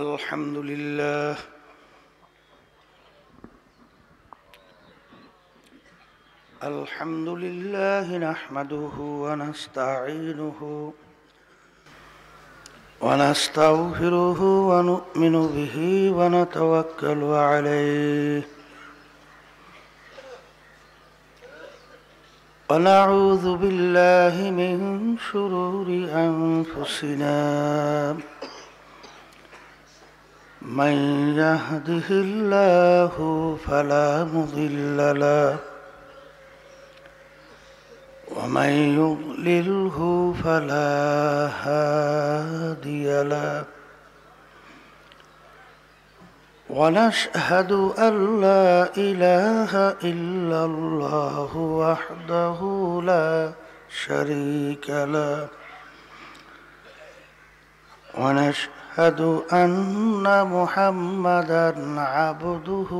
अल्हम्दुलिल्लाह। अल्हम्दुलिल्लाहि नहमदुहु व नस्तईनुहु व नस्तगफिरुहु व नुमिनु बिहि व नतवक्कलु अलैहि व नऊज़ु बिल्लाहि मिन शुरूरि अंफुसिना मन यहदिहिल्लाहु फला मुदिल्ल लहु ومن يضلله فلا هادي له ونشهد أن لا إله إلا الله وحده لا شريك له ونشهد أن محمدا عبده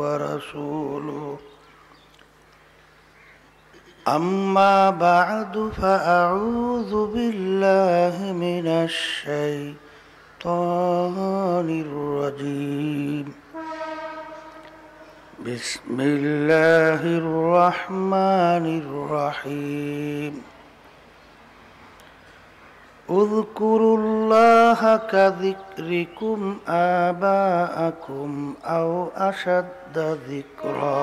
ورسوله أما بعد فأعوذ بالله من الشيطان الرجيم بسم الله الرحمن الرحيم اذكروا الله كذكركم آباءكم أو أشد ذكرا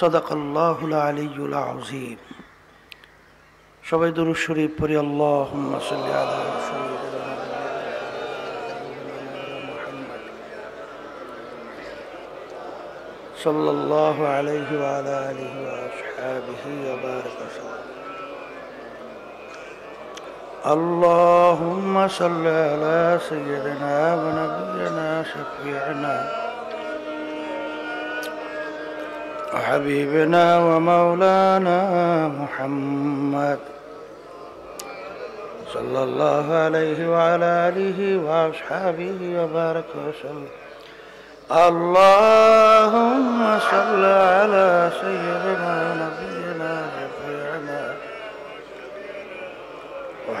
सदाकल्लाहुल अलीयुल अज़ीम। सबाई दुरूद शरीफ पढ़िए। अल्लाहुम्मा सल्लि अला सय्यिदिना मुहम्मद सल्लल्लाहु अलैहि व अला आलिहि व अस्हाबिहि व बारक वसल्लम। अल्लाहुम्मा सल्लि अला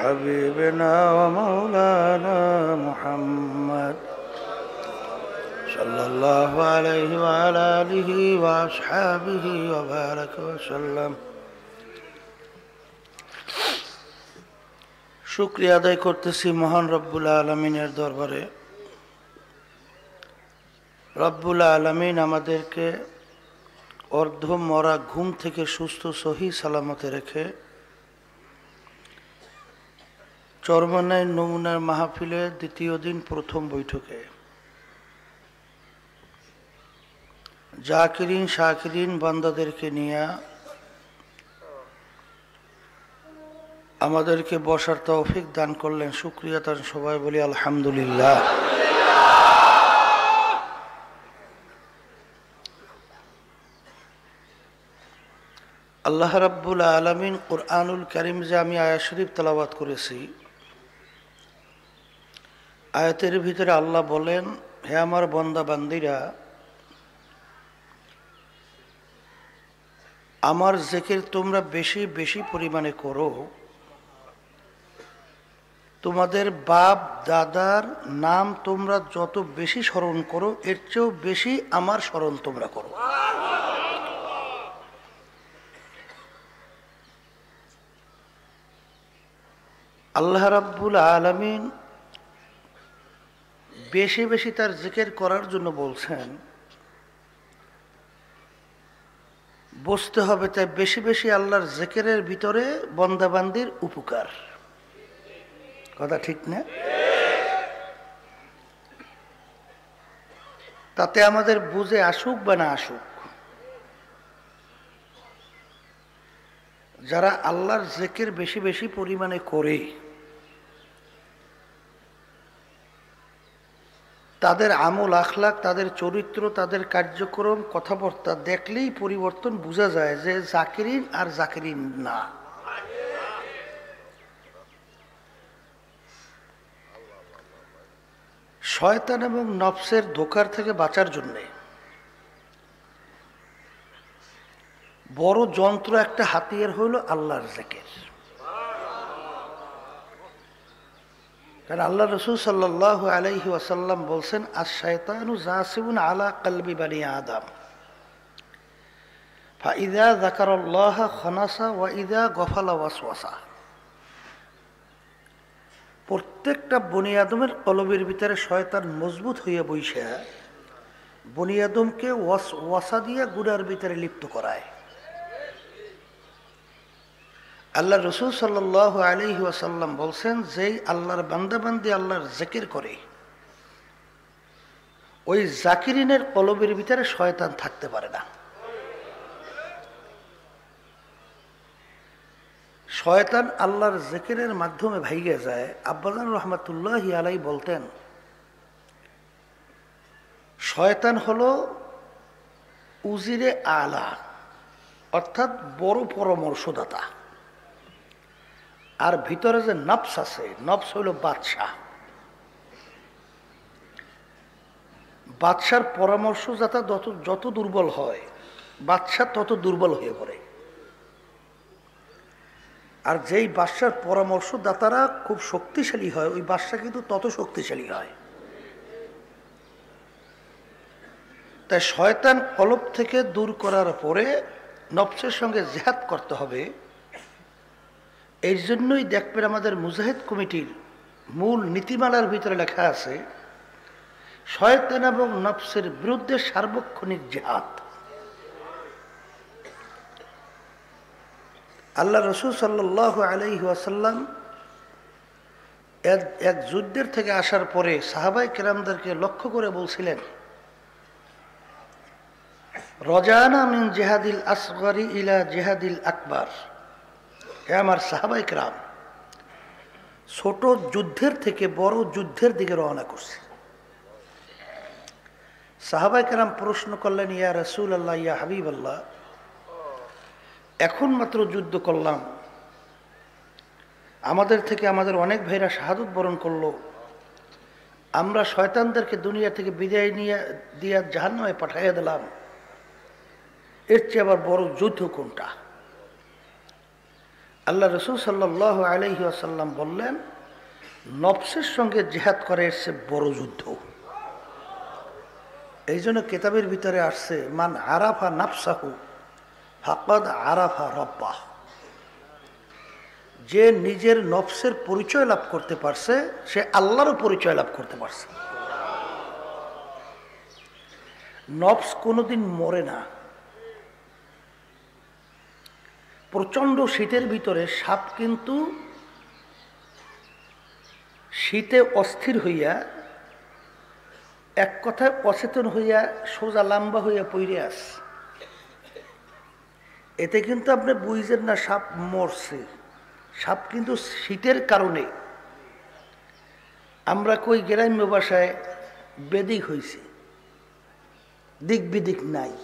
सय्यिदिना व नबियिना शफीअना حبيبنا ومولانا محمد صلى الله عليه وعلى آله وأصحابه وبارك وسلم اللهم صل على سيدنا نبينا شفيعنا وحبيبنا ومولانا محمد صلى الله عليه وعلى آله وأصحابه وبارك وسلم। शुक्रिया आदाय करतेছি মহান রব্বুল আলামিনের দরবারে। রব্বুল আলামিন আমাদেরকে অর্ধমরা ঘুম থেকে সুস্থ সহি সালামতে রেখে চরমনায় নমুনার মাহফিলে দ্বিতীয় দিন প্রথম বৈঠকে जाकिरीन शाकिरीन बंदादेर के निया आमादेर के बसार तौफिक दान करलें। शुक्रिया तार सबाई बोली अल्हम्दुलिल्लाह। अल्लाह रब्बुल आलमीन कुरआनुल करीम जे आमी आयात शरीफ तलावत करेছি आयातेर भितरे आल्लाह बोलें हे आमार बंदा बान्दिरा आमार जिकिर तुमरा बेशी बेशी परिमाणे करो। तुम्हादेर बाप दादार नाम तुमरा जत बेशी स्मरण करो एर चेये बेशी आमार स्मरण तुमरा करो। अल्लाह रब्बुल आलमीन बेशी बेशी तार जिकिर करार जोन्नो बोलছেন। बुझते हबे ताई बेशी बेशी आल्लाहर जिकिरेर भितरे बंदाबान्दिर उपकार। कथा ठीक ना? ताते आमादेर बुझे आसुक बा ना आसुक जारा आल्लाहर जिकिर बेशी बेशी परिमाणे करे तादेर आमल आखलाक तादेर चरित्र तादेर कार्यक्रम कथाबार्ता देखलेई परिवर्तन बुझा जाए जे जाकिरीन आर जाकिरीन ना। शयतान एबं नफ्सेर धोकार थेके बाँचार जन्य बड़ जंत्र एकटा हाथियार हलो आल्लाहर जिकिर। कारण अल्लाह रसूल सल्लल्लाहु अलैहि वसल्लम बोलছেন আশ-শায়তানু জাসিবুন আলা কলবি বনি আদম ফাইযা যাকারাল্লাহ খনাসা ওয়া ইযা গফালা ওয়াসওয়াসা। প্রত্যেকটা বনি আদমের কলবের ভিতরে শয়তান মজবুত হয়ে বসে বনি আদমকে ওয়াসওয়াসা দিয়ে গুনার ভিতরে লিপ্ত করায়। আল্লাহ রসুল সাল্লাল্লাহু আলাইহি ওয়াসাল্লাম বলছেন যেই আল্লাহর বান্দাবান্দি আল্লাহর জিকির করে ওই জাকিরিনের কলবের ভিতরে শয়তান থাকতে পারে না। শয়তান আল্লাহর জিকিরের মাধ্যমে ভাইগে যায়। আব্বাজান রহমাতুল্লাহি আলাইহি বলতেন শয়তান হলো উজিরে আলা অর্থাৎ বড় পরামর্শদাতা, আর ভিতরে যে নফস আছে নফস হইল বাদশাহ। বাদশার পরামর্শ যাতা যত দুর্বল হয় বাদশাহ তত দুর্বল হয়ে পড়ে, আর যেই বাদশার পরামর্শদাতারা খুব শক্তিশালী হয় ওই বাদশাহ কিন্তু তত শক্তিশালী হয়। তাই শয়তান কলব থেকে দূর করার পরে নফসের সঙ্গে জিহাদ করতে হবে। এই জন্যই দেখবেন আমাদের মুজাহিদ কমিটির মূল নীতিমালার ভিতরে লেখা আছে শয়তান এবং নফসের বিরুদ্ধে সার্বক্ষণিক জিহাদ। আল্লাহ রসুল সাল্লাল্লাহু আলাইহি ওয়াসাল্লাম এক যুদ্ধের থেকে আসার পরে সাহাবায়ে কেরামদেরকে লক্ষ্য করে বলছিলেন রজানা মিন জিহাদিল আসগরি ইলা জিহাদিল আকবার। হ্যাঁ আমার সাহাবায়ে কেরাম, ছোট যুদ্ধের থেকে বড় যুদ্ধের দিকে রওনা করছে। সাহাবায়ে কেরাম প্রশ্ন করলেন ইয়া রাসূলুল্লাহ ইয়া হাবিবাল্লাহ, এখন মাত্র যুদ্ধ করলাম, আমাদের থেকে আমাদের অনেক ভাইরা শাহাদত বরণ করলো, আমরা শয়তানদেরকে দুনিয়া থেকে বিদায় নিয়ে দিয়া জাহান্নামে পাঠাইয়া দিলাম, এর চেয়ে আবার বড় যুদ্ধ কোনটা? আল্লাহ রসুল সাল্লাল্লাহু আলাইহি ওয়াসাল্লাম বললেন নফসের সঙ্গে জিহাদ করে এসছে বড় যুদ্ধ। এই জন্য কিতাবের ভিতরে আসছে মান আরাফা নাফসাহু ফাকাদ আরাফা রাব্বাহ, যে নিজের নফসের পরিচয় লাভ করতে পারছে সে আল্লাহরও পরিচয় লাভ করতে পারছে। নফস কোনোদিন মরে না। প্রচণ্ড শীতের ভিতরে সাপ কিন্তু শীতে অস্থির হইয়া এক কথায় অচেতন হইয়া সোজা লম্বা হইয়া পড়ে আসে, এতে কিন্তু আপনি বুঝেন না সাপ মরছে। সাপ কিন্তু শীতের কারণে, আমরা কই গ্রাম্য ভাষায় বেদিক হইছে, দিক বিদিক নাই।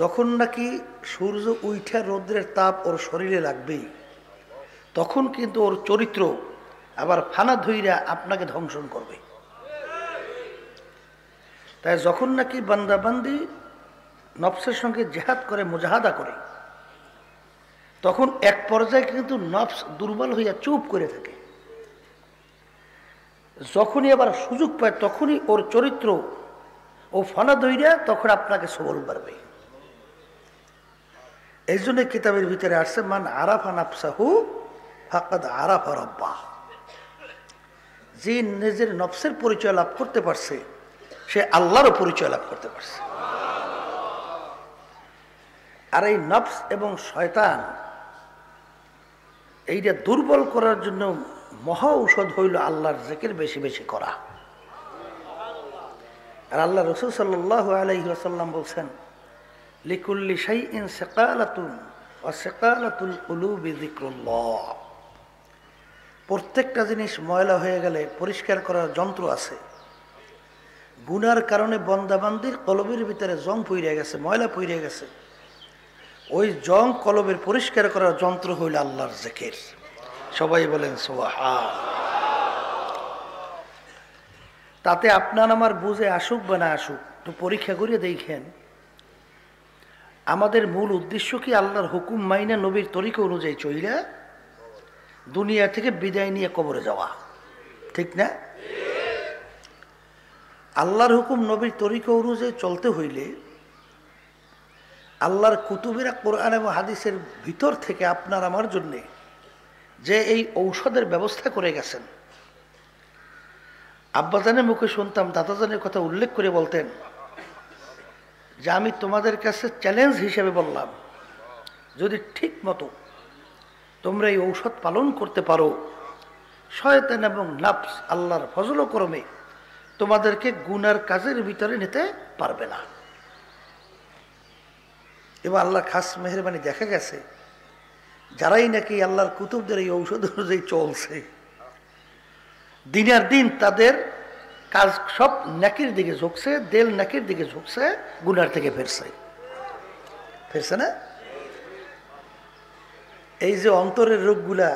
যখন নাকি সূর্য উইঠা রৌদ্রের তাপ ওর শরীরে লাগবেই তখন কিন্তু ওর চরিত্র আবার ফানা ধইরা আপনাকে ধ্বংসন করবে। তাই যখন নাকি বান্দাবান্দি নফসের সঙ্গে জিহাদ করে মুজাহাদা করে তখন এক পর্যায়ে কিন্তু নফস দুর্বল হইয়া চুপ করে থাকে, যখনই আবার সুযোগ পায় তখনই ওর চরিত্র ও ফানা ধইরা তখন আপনাকে সবল পারবে। এই জন্য কিতাবের ভিতরে আসছে মান আরাফা নাফসাহু ফাকাদ আরাফা রাব্বাহ, যে নিজের নফসের পরিচয় লাভ করতে পারছে সে আল্লাহরও পরিচয় লাভ করতে পারছে। আর এই নফস এবং শয়তান এইটা দুর্বল করার জন্য মহা ঔষধ হইল আল্লাহর জিকির বেশি বেশি করা। আর আল্লাহ রাসূল সাল্লাল্লাহু আলাইহি ওয়াসাল্লাম বলছেন লিকুল্লি শাইইন সিকালাতুন ওয়া সিকালাতুল কুলুবি যিকরুল্লাহ, প্রত্যেকটা জিনিস ময়লা হয়ে গেলে পরিষ্কার করার যন্ত্র আছে। গুনার কারণে বান্দাবান্দির কলবের ভিতরে জং পইড়ে গেছে, ময়লা পইড়ে গেছে, ওই জং কলবের পরিষ্কার করার যন্ত্র হইল আল্লাহর জিকির। সবাই বলেন সুবহানাল্লাহ। তাতে আপনার আমার বুঝে আসুক বা না আসুক একটু পরীক্ষা করে দেখেন আমাদের মূল উদ্দেশ্য কি আল্লাহর হুকুম মাইনা নবীর তরিকা অনুযায়ী চইলা दुनिया थेके विदाय निये कबरे जावा ठीक ना। आल्लाहर हुकुम नबीर तरीका अनुयायी चलते हইলে आल्लाहर कुतुबेरा कुरान और हादिसेर भितर थेके आपनार आमार जन्य जे एई औषधेर व्यवस्था करे गेছেন। আব্বা জানের মুখে শুনতাম দাদা জানের কথা উল্লেখ করে বলতেন যে আমি তোমাদের কাছে চ্যালেঞ্জ হিসেবে বললাম যদি ঠিক মতো তোমরা এই ঔষধ পালন করতে পারো শয়তান এবং নফস আল্লাহর ফজল করমে তোমাদেরকে গুনার কাজের ভিতরে নিতে পারবে না। এবার আল্লাহ খাস মেহেরবানি দেখা গেছে যারাই নাকি আল্লাহর কুতুবদের এই ঔষধ অনুযায়ী চলছে দিনের দিন তাদের কাজ সব নাকির দিকে ঝুঁকছে দেল নাকির দিকে ঝুঁকছে গুনার থেকে ফেরছে না। এই যে অন্তরের রোগগুলা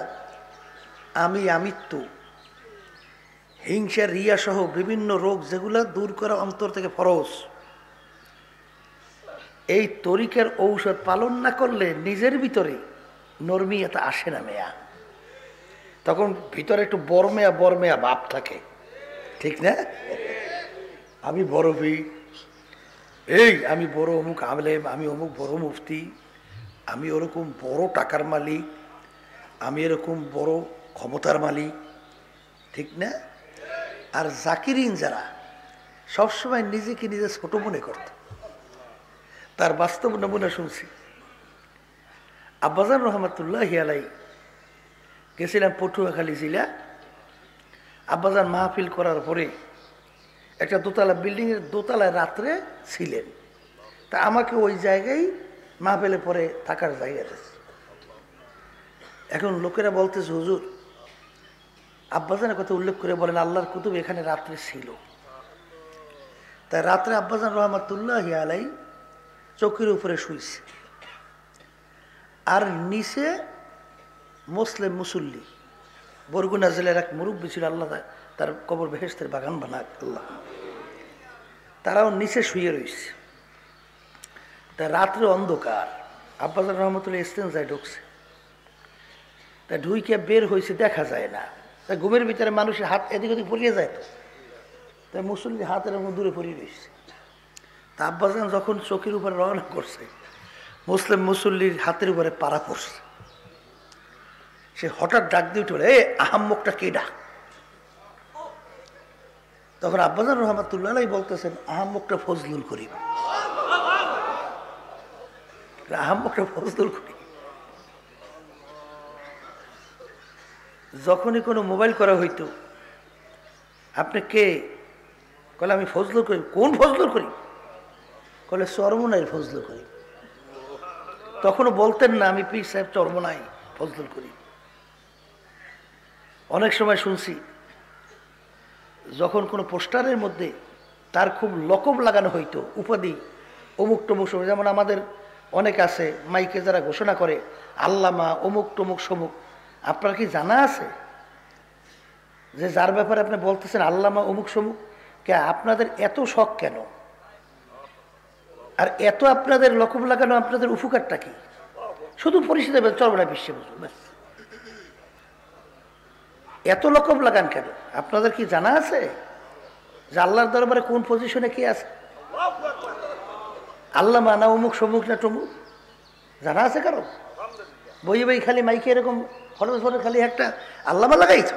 আমি আমিত্ব হিংসা রিয়া সহ বিভিন্ন রোগ যেগুলা দূর করা অন্তর থেকে ফরজ এই তরিকার ঔষধ পালন না করলে নিজের ভিতরে নরমিয়াটা আসে না মেয়া তখন ভিতরে একটু বর্মেয়া ভাব থাকে ঠিক না। আমি বড় ভাই এই আমি বড় অমুক আলেম আমি অমুক বড় মুফতি আমি ওরকম বড় টাকার মালিক আমি এরকম বড় ক্ষমতার মালিক ঠিক না। আর জাকিরিন যারা সবসময় নিজেকে নিজে ছোট মনে করত তার বাস্তব নমুনা শুনছি। আব্বাজান রহমতুল্লাহি আলাইহি গেছিলাম পটুয়াখালী জেলা। আব্বাজান মাহফিল করার পরে একটা দোতলা বিল্ডিংয়ের দোতলায় রাত্রে ছিলেন তা আমাকে ওই জায়গায় মাহফিলে পরে থাকার জায়গা দিয়েছে। এখন লোকেরা বলতেছে হুজুর আব্বাজানের কথা উল্লেখ করে বলেন আল্লাহর কুতুব এখানে রাত্রে ছিল তাই রাত্রে আব্বাজান রহমতুল্লাহি আলাইহি চৌকির উপরে শুয়েছে আর নিচে মুসলিম মুসল্লি বরগুনা জেলার এক মুরব্বী ছিল আল্লাহ তার কবর বেহেশতের বাগান বানাক আল্লাহ তারাও নিচে শুয়ে রয়েছে। তা রাত্রে অন্ধকার আব্বাজান রহমতুল্লাহ স্টেঞ্জায় ঢুকছে তা ঢুইকে বের হয়েছে দেখা যায় না তা ঘুমের ভিতরে মানুষের হাত এদিক ওদিক পড়িয়ে যায় তো তাই মুসল্লি হাতের দূরে পড়িয়ে রয়েছে। তা আব্বাজান যখন চোখের উপরে রওনা করছে মুসলিম মুসল্লির হাতের উপরে পাড়া পড়ছে সে হঠাৎ ডাক দিয়ে উঠে এ আহাম্মকটা কে ডাক। তখন আব্বাজান রহমতুল্লাহ আলাইহি বলতেছেন আহাম্মকটা ফজলুল করিম আহাম্মকটা ফজলুল করিম। যখনই কোনো মোবাইল করা হইতো আপনি কে কলে আমি ফজলুল করিম কোন ফজলুল করিম কলে চরমনাইয়ের ফজলুল করিম তখনও বলতেন না আমি পীর সাহেব চরমনাই ফজলুল করিম। অনেক সময় শুনছি যখন কোনো পোস্টারের মধ্যে তার খুব লকব লাগানো হইতো উপাধি অমুক টমুক সমুক যেমন আমাদের অনেক আছে মাইকে যারা ঘোষণা করে আল্লামা অমুক টমুক সমুক আপনার কি জানা আছে যে যার ব্যাপারে আপনি বলতেছেন আল্লামা অমুক সমুক কে আপনাদের এত শখ কেন আর এত আপনাদের লকব লাগানো আপনাদের উপকারটা কি শুধু পরিচিত চরমনাই বিশ্বে এত লকব লাগান কেন আপনাদের কি জানা আছে যে আল্লাহর দরবারে কোন পজিশনে কে আছে আল্লাহ মানা অমুক সমুক না টমুক জানা আছে কারো বই বই খালি মাইকে এরকম ফলস ফলে খালি একটা আল্লামা লাগাইছ।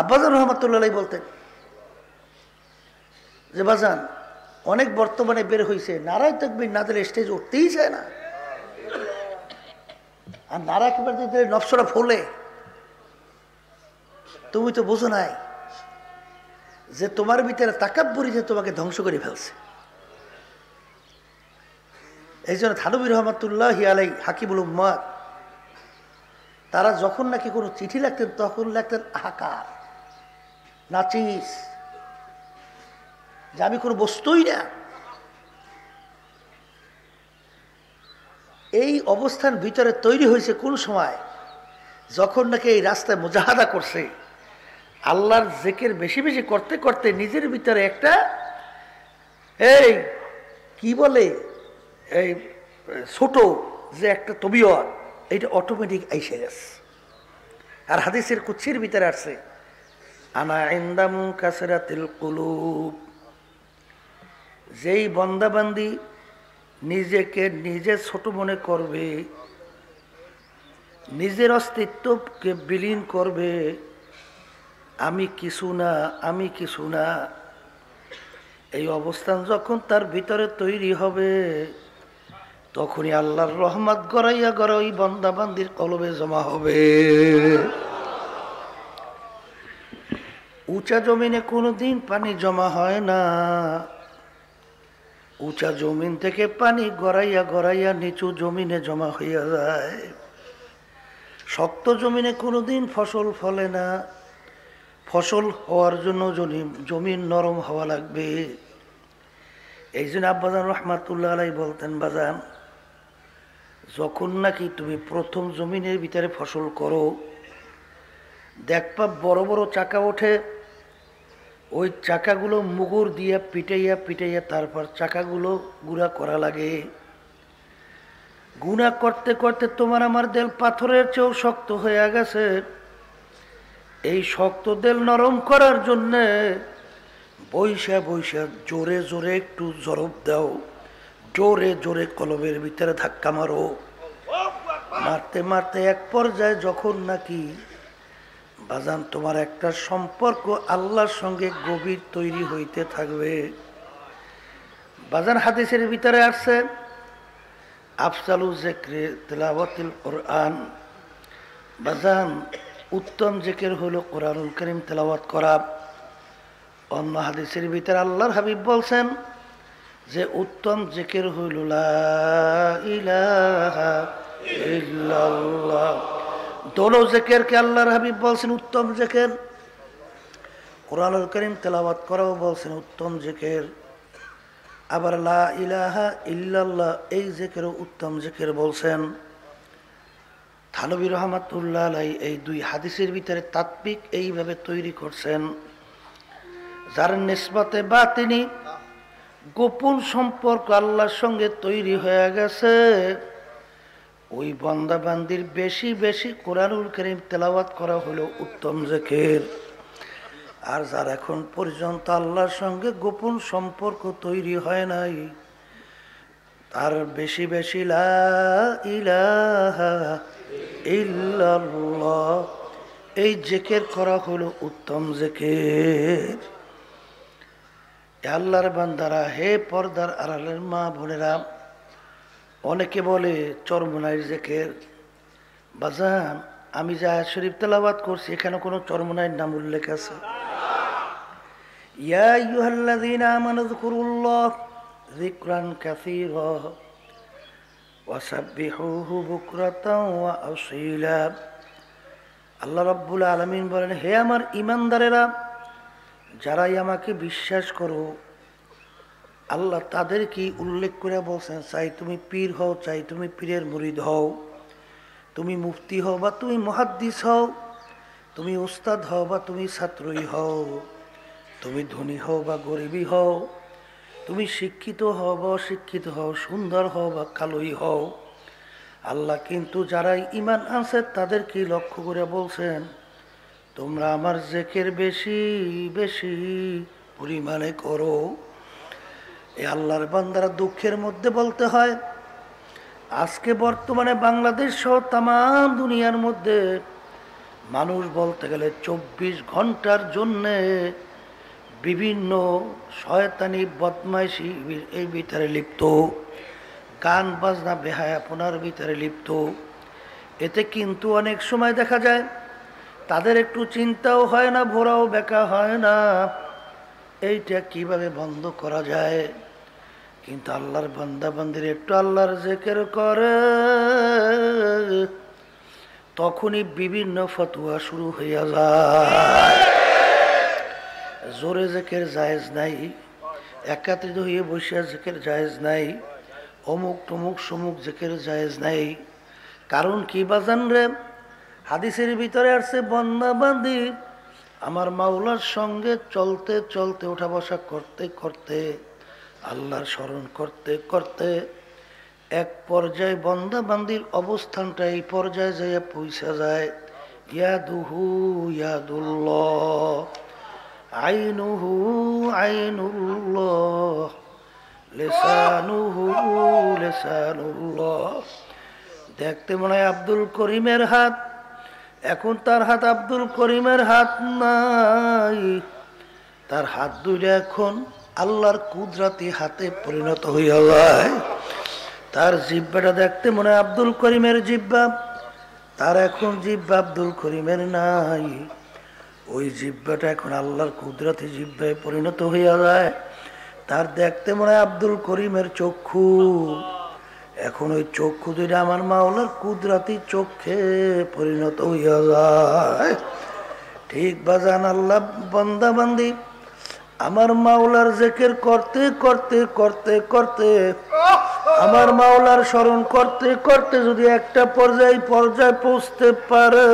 আব্বাজান রহমতুল্লাহ আলাইহি বলতেন যে বাজান অনেক বর্তমানে বের হয়েছে নারায় তাকবীর না দিলে স্টেজ উঠতেই চায় না আর নারা একবার দিতে নফসরা ফলে তুমি তো বোঝো নাই যে তোমার ভিতরে তাকাব্বুরি যে তোমাকে ধ্বংস করে ফেলছে। এই জন্য থানবী রহমতুল্লাহি আলাইহি হাকিমুল উম্মাহ তারা যখন নাকি কোনো চিঠি লিখতেন তখন লিখতেন আহাকার নাচিস যে আমি কোনো বস্তুই না। এই অবস্থান ভিতরে তৈরি হয়েছে কোন সময় যখন নাকি এই রাস্তায় মুজাহাদা করছে আল্লাহর জিকির বেশি বেশি করতে করতে নিজের ভিতরে একটা এই কি বলে এই ছোট যে একটা তবিয়ত এটা অটোমেটিক আইসে গেছে। আর হাদিসের কুচ্ছির ভিতরে আসছে আনা ইনদামু কাসরাতিল কুলুব, যেই বন্দাবান্দি নিজেকে নিজে ছোট মনে করবে, নিজের অস্তিত্বকে বিলীন করবে, আমি কিছু না, আমি কিছু না, এই অবস্থান যখন তার ভিতরে তৈরি হবে তখনই আল্লাহর রহমত গড়াইয়া গড়াই বান্দাবান্দির কলবে জমা হবে। উঁচা জমিনে কোনোদিন পানি জমা হয় না, উঁচা জমিন থেকে পানি গড়াইয়া গড়াইয়া নিচু জমিনে জমা হইয়া যায়। শক্ত জমিনে কোনোদিন ফসল ফলে না, ফসল হওয়ার জন্য জমিন নরম হওয়া লাগবে। এই জন্য আব্বাজান রহমাতুল্লাহ আলাইহি বলতেন, বাজান যখন নাকি তুমি প্রথম জমিনের ভিতরে ফসল করো দেখবা বড় বড় চাকা ওঠে, ওই চাকাগুলো মুগুর দিয়া পিটাইয়া পিটাইয়া তারপর চাকাগুলো গুঁড়া করা লাগে। গুণা করতে করতে তোমার আমার দেল পাথরের চেয়েও শক্ত হয়ে গেছে। এই শক্ত দেল নরম করার জন্যে বৈশা বৈশা জোরে জোরে একটু জরব দাও, জোরে জোরে কলমের ভিতরে ধাক্কা মারো, মারতে মারতে এক পর্যায়ে যখন নাকি বাজান তোমার একটা সম্পর্ক আল্লাহর সঙ্গে গভীর তৈরি হইতে থাকবে। বাজান হাদিসের ভিতরে আসছে আফসালু জিকরি তিলাওয়াতুল কুরআন, বাজান উত্তম জিকির হলো কুরআনুল কারীম তেলাওয়াত করা। অন্য হাদিসের ভিতরে আল্লাহর হাবিব বলছেন যে উত্তম জিকির হইল লা ইলাহা ইল্লাল্লাহ। দোনো জিকিরকে আল্লাহর হাবিব বলছেন উত্তম জিকির, কুরআনুল কারীম তেলাওয়াত করাও বলছেন উত্তম জিকির, আবার লা ইলাহা ইল্লাল্লাহ এই জিকিরও উত্তম জিকির বলছেন। থানবী রহমাতুল্লাহ আলাইহি এই দুই হাদিসের ভিতরে তাৎবিক এইভাবে তৈরি করছেন, যার নিসবতে বাতিনি গোপন সম্পর্ক আল্লাহর সঙ্গে তৈরি হয়ে গেছে, ওই বান্দাবান্দির বেশি বেশি কুরআনুল কারীম তেলাওয়াত করা হলো উত্তম জিকির। আর যার এখন পর্যন্ত আল্লাহর সঙ্গে গোপন সম্পর্ক তৈরি হয় নাই তার বেশি বেশি লা ইলাহা ইল্লাল্লাহ এই জিকির করা হলো উত্তম জিকির। আল্লাহর বান্দারা, হে পর্দার আড়ালের মা বোনেরা, অনেকে বলে চরমোনাইয়ের জিকির। বাজান আমি যে আয়াত শরীফ তেলাওয়াত করছি এখানে কোনো চরমোনাইয়ের নাম উল্লেখ আছে? ইয়া আইয়ুহাল্লাযীনা আমানু যিকুরুল্লাহ যিকরান কাসীরা ওয়া সাব্বিহুহু বুকরাতাও ওয়া আসীলা। আল্লাহ রাব্বুল আলামিন বলেন, হে আমার ইমানদারেরা, যারাই আমাকে বিশ্বাস করো, আল্লাহ তাদেরকে উল্লেখ করে বলছেন চাই তুমি পীর হও, চাই তুমি পীরের মুরিদ হও, তুমি মুফতি হও বা তুমি মুহাদ্দিস হও, তুমি উস্তাদ হও বা তুমি ছাত্রই হও, তুমি ধনী হও বা গরিবই হও, তুমি শিক্ষিত হও বা অশিক্ষিত হও, সুন্দর হও বা কালোই হও। আল্লাহ কিন্তু যারা ইমান আছে তাদেরকে লক্ষ্য করে বলছেন তোমরা আমার জিকির বেশি বেশি পরিমাণে করো। এই আল্লাহর বান্দারা দুঃখের মধ্যে বলতে হয় আজকে বর্তমানে বাংলাদেশ সহ তাম দুনিয়ার মধ্যে মানুষ বলতে গেলে 24 ঘন্টার জন্যে বিভিন্ন শয়তানি বদমাইশি এই ভিতরে লিপ্ত, গান বাজনা বেহায়াপনার ভিতরে লিপ্ত। এতে কিন্তু অনেক সময় দেখা যায় তাদের একটু চিন্তাও হয় না, ভোরাও বেকা হয় না, এইটা কিভাবে বন্ধ করা যায়। কিন্তু আল্লাহর বান্দাবান্দির একটু আল্লাহর জিকির করে তখনই বিভিন্ন ফতোয়া শুরু হইয়া যায়, জোরে জিকির জায়েজ নাই, একাত্রিত হয়ে বসিয়া জিকির জায়েজ নাই, অমুক টমুক সমুক জিকির জায়েজ নাই। কারণ কি বাজান রে, হাদিসের ভিতরে আসছে বান্দাবান্দি আমার মাওলার সঙ্গে চলতে চলতে, ওঠা বসা করতে করতে, আল্লাহর স্মরণ করতে করতে एक पर्याय बंदा बंदिर अवस्थानटा एई पर्याये जाइया पौंछा जाय यादुहु यादुल्लाह आइनुहु आइनुल्लाह लिसानुहु लिसानुल्लाह देखते मने आब्दुल करीमेर हाथ एखन तार हाथ आब्दुल करीमेर हाथ नाई तार हाथ दुइटा एखन आल्लाहर कुदरती हाथे परिणत हइया जाय तार जिब्बाटा देखते मने आब्दुल करीमेर जिब्बा तार एखन जिब्बा आब्दुल करीमेर नाई ओई जिब्बाटा एखन आल्लाहर कुदरती जिब्बाय परिणत हइया जाय तार देखते मने आब्दुल करीमेर चक्षु एखन ओई चक्षु दुइटा आमार माওলার कुदरती चक्षे परिणत हइया जाय ठीक बाजान आल्लाह बंदा बंदी आमार माওলার जिकिर करते करते करते करते आमार माওলার शरण करते करते यदि एकटा पर्याय पहुंचते पारे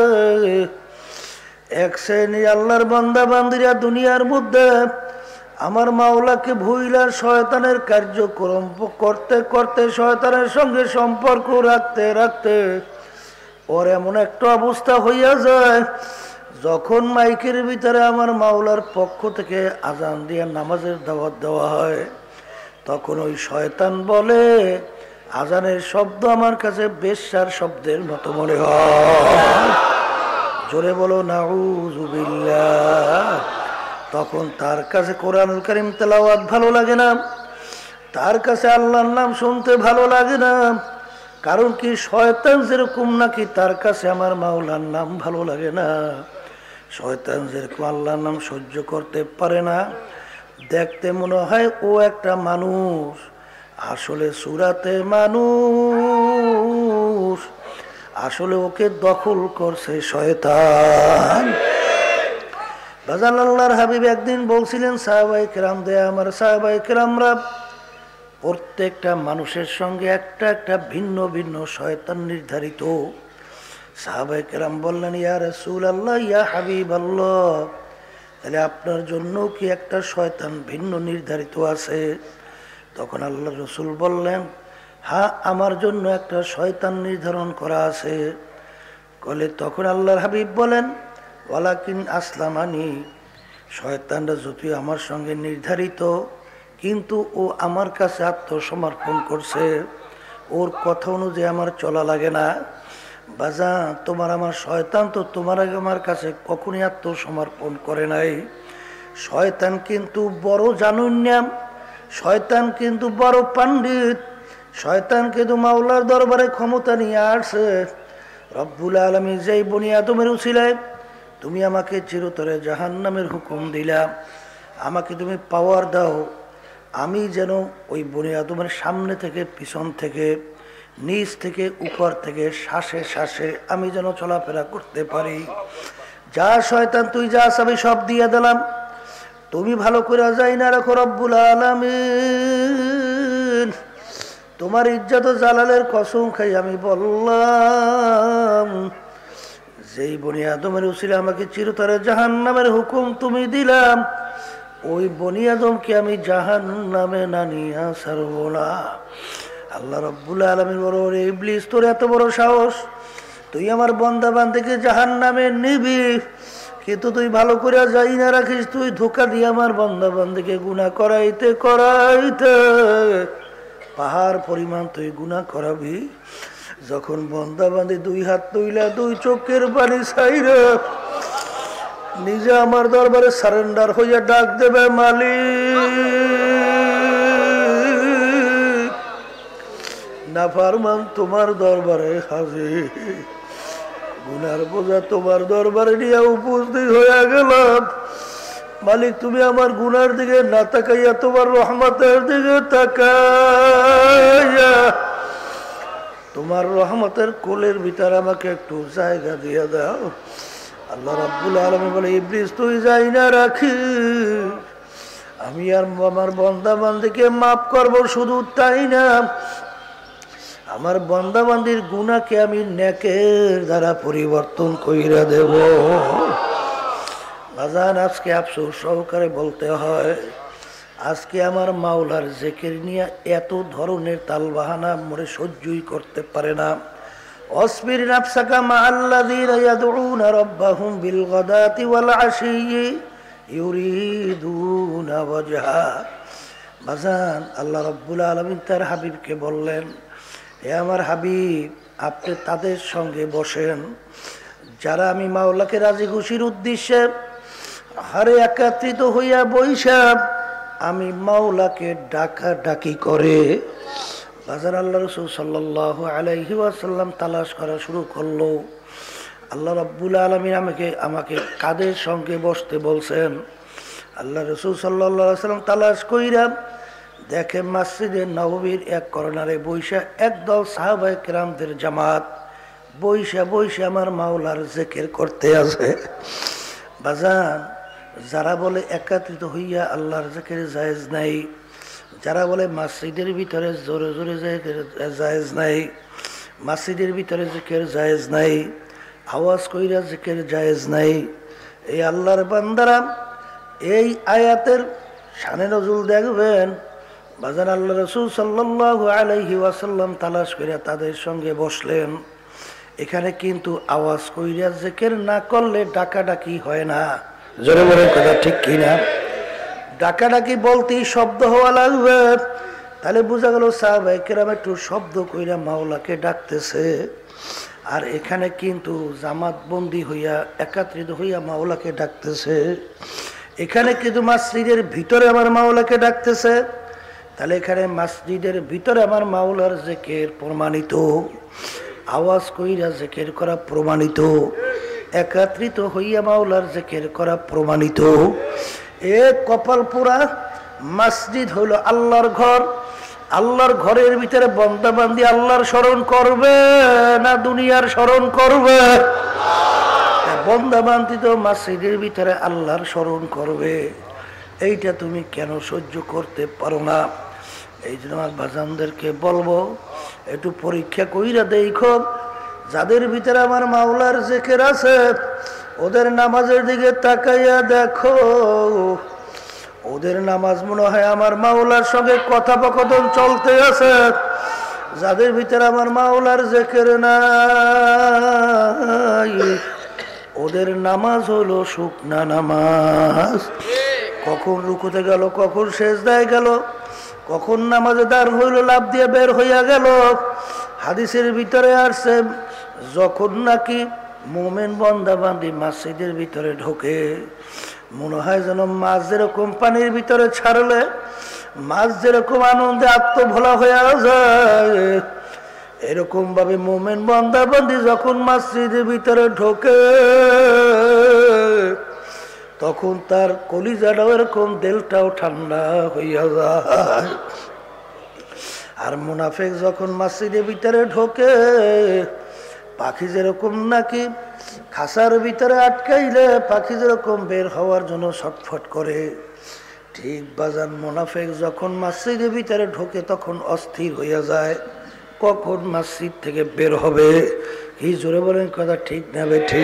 एक श्रेणी आल्लाहर बंदा बंदीरा दुनियार मध्य आमार माওলাকে भुइला शयतानेर कार्यक्रम करते करते शयतानेर संगे सम्पर्क राखते राखते और एमन एकटा अवस्था हइया जाय যখন মাইকের ভিতরে আমার মাওলার পক্ষ থেকে আযান দিয়ে নামাজের দাওয়াত দেওয়া হয় তখন ওই শয়তান বলে আযানের শব্দ আমার কাছে বেশ্যার শব্দের মতো মনে হয় জোরে বলো নাউযু বিল্লাহ তখন তার কাছে কোরআনুল কারীম তেলাওয়াত ভালো লাগে না তার কাছে আল্লাহর নাম শুনতে ভালো লাগে না কারণ কি শয়তান যেরকম নাকি তার কাছে আমার মাওলার নাম ভালো লাগে না शयतान जेरकम आल्लाहर नाम सह्य करते पारे ना देखते मने हय ओ एकटा मानुष आसले सूरते मानुष आसले ओके दखल करछे शयतान बाजान आल्लाहर हबीब एक दिन बोलछिलेन साहाबाए किराम दे आमार साहाबाए किरामरा प्रत्येकटा मानुषेर संगे एकटा एकटा भिन्न भिन्न शयतान निर्धारित साहबाए किराम बोलें या रसूल अल्लाह या हबीब अल्लाह ताहले आपनार जन्नो कि एकटा शयतान भिन्न निर्धारित आछे तखन आल्लाह रसूल बोलें हाँ आमार जन्नो एकटा शयतान निर्धारण करा आछे कले तखन आल्लाहर हबीब बोलें वालाकिन असलामानी शयतानटा जदिও आमार संगे निर्धारित किन्तु ओ आमार काछे आत्मसमर्पण करछे ओर कथा अनुयायी आमार चला लागे ना বাজা তোমার আমার শয়তান তো তোমার আমার কাছে কখনোই আত্মসমর্পণ করে নাই শয়তান কিন্তু বড় জানুন্যাম শয়তান কিন্তু বড় পণ্ডিত শয়তান কিন্তু মাওলার দরবারে ক্ষমতা নিয়ে আসছে রব্বুল আলামিন যেই বনি আদমের উছিলায় তুমি আমাকে চিরতরে জাহান্নামের হুকুম দিলা আমাকে তুমি পাওয়ার দাও আমি যেন ওই বনি আদমের সামনে থেকে পিছন থেকে नीच থেকে উপর থেকে শ্বাসে শ্বাসে আমি যেন চলাফেরা করতে পারি যা শয়তান তুই যা সবই সব দিয়ে দিলাম তুমি ভালো করে যাই না রাখো রব্বুল আলামিন তোমার ইজ্জত ও জালালের কসম খাই আমি বললাম যেই বনি আদমের উসিলা আমাকে চিরতরে জাহান্নামের হুকুম তুমি দিলাম ওই বনি আদমকে আমি জাহান্নামে না নিয়ে ছাড়ব না আল্লাহ রাব্বুল আলামিন বলে ইবলিস তোর এত বড় সাহস তুই আমার বান্দা বান্দাকে জাহান্নামে নিবি কিন্তু তুই ভালো করে যাই না রাখিস তুই ধোঁকা দিয়ে আমার বান্দা বান্দাকে গুনাহ করাইতে করাইতে পাহাড় পরিমাণ তুই গুনাহ করাবি যখন বান্দা বান্দি দুই হাত তুইলা দুই চোখের পানি ছাইরা নিজে আমার দরবারে সারেন্ডার হইয়া ডাক দেবে মালিক নাফরমান তোমার দরবারে হাজির গুনার বোঝা তোমার দরবারে নিয়ে উপস্থিত হয়ে গেলাম মালিক তুমি আমার গুনার দিকে না তাকাইয়া তোমার রহমতের দিকে তাকাইয়া তোমার রহমতের কোলের ভিতর আমাকে একটু জায়গা দিয়ে দাও আল্লাহ রাব্বুল আলামিন বলে ইবলিস তুই যাই না রাখি আমি আর আমার বান্দা বান্দাকে maaf করব শুধু তাই না আমার বান্দা বান্দির গুনাহকে আমি নেকের দ্বারা পরিবর্তন কইরা দেব বাজান আজকে আফসোস সহকারে বলতে হয় आज के आमार माओलार जेकेर निया एतो धरनेर तालबाहाना मोरे सह्यई करते पारे ना। अस्बिर नफ्साका मा'आल्लाज़ीना याद'ऊना रब्बाहुम बिलगादाति वल आशिय्यि युरीदूना वजहा। बाजान आल्लाह रब्बुल आलामीन तार हबीबके बोलें, हे आमार हबीब आपनि तादेर संगे बसें जारा आमी माओलाके राजी खुशिर उद्देश्ये हारे एकत्रित हइया बइसा आमी मौला के डाका डाकी करे। बाजार अल्लाह रसूल सल्लल्लाहु अलैहि वसल्लम तलाश करा शुरू करलो। अल्लाह रब्बुल आलमीन आमाके कादेर संगे बसते बोलছেন। अल्लाह रसूल सल्लल्लाहु अलैहि वसल्लम तलाश कइरा देखे मस्जिदे नबवीर एक कर्नारे बइसा एकदल साहाबाए किरामदेर जमात बइसा बइसा आमार मौलार जिकिर करते आछे। बाजार যারা বলে একত্রিত হইয়া আল্লাহর জিকির জায়েজ নাই, যারা বলে মসজিদের ভিতরে জোরে জোরে জিকির জায়েজ নাই, মসজিদের ভিতরে জিকির জায়েজ নাই, আওয়াজ কইরা জিকির জায়েজ নাই, এই আল্লাহর বান্দারা এই আয়াতের শানে নজুল দেখবেন। বাজান আল্লাহ রাসূল সাল্লাল্লাহু আলাইহি ওয়াসাল্লাম তালাশ করে তাদের সঙ্গে বসলেন। এখানে কিন্তু আওয়াজ কইরা জিকির না করলে ডাকাডাকি হয় না। जोरे बोले कथा ठीक की ना, डाका डाकी बोलते ही शब्द हवा लागबे, ताहले बुझा गेल साहबाए किराम एकटु शब्द कइरा माओलाके डाकतेछे। आर एखाने किन्तु जामातबंदी हइया एकत्रित हइया माओलाके डाकतेछे, एखाने किन्तु मस्जिदेर भितरे आमार माओलाके डाकतेछे, ताहले एखाने मस्जिदेर भितरे आमार माओलार जिकिर प्रमाणित, आवाज कइरा जिकिर करा प्रमाणित, एकत्रित हइया माओलार जिकिर करा प्रमाणित। एक कपालपुरा मस्जिद हलो आल्लाहर घर, आल्लाहर घरेर भितरे बंदा बंदी आल्लाहर शरण करबे ना दुनियार शरण करबे? बंदा बंदी तो मस्जिदेर भितरे आल्लाहर शरण करबे, एइटा तुमी केन सह्य करते पारो ना? एइजন্য আমার বাজানদেরকে বলবো একটু পরীক্ষা কইরা দেখো। যাদের ভিতরে আমার মাওলার জিকির আছে ওদের নামাজের দিকে তাকাইয়া দেখো, ওদের নামাজ মনে হয় আমার মাওলার সঙ্গে কথোপকথন চলতে আছে। যাদের ভিতরে আমার মাওলার জিকির নাই ওদের নামাজ হলো শুকনা নামাজ। কখন রুকুতে গেল, কখন সেজদায় গেল, কখন নামাজে দাঁড় হইলো লাভ দিয়ে বের হইয়া গেল। হাদিসের ভিতরে আসছে যখন নাকি মুমিন বান্দা বান্দি মসজিদের ভিতরে ঢোকে মনে হয় যেন মাছ যেরকম পানির ভিতরে ছাড়লে মাছ যেরকম আনন্দে আত্মভোলা হয়ে যায়, এরকম ভাবে মুমিন বান্দা বান্দি যখন মসজিদের ভিতরে ঢোকে তখন তার কলিজাটাও এরকম দিলটাও ঠান্ডা হইয়া যায়। আর মুনাফিক যখন মসজিদের ভিতরে ঢোকে পাখি যেরকম নাকি খাসার ভিতরে আটকাইলে পাখি যেরকম বের হওয়ার জন্য ছটফট করে, ঠিক বাজান মুনাফিক যখন মসজিদের ভিতরে ঢোকে তখন অস্থির হইয়া যায় কখন মসজিদ থেকে বের হবে। এই জোরে বলেন কথা ঠিক না বেঠি?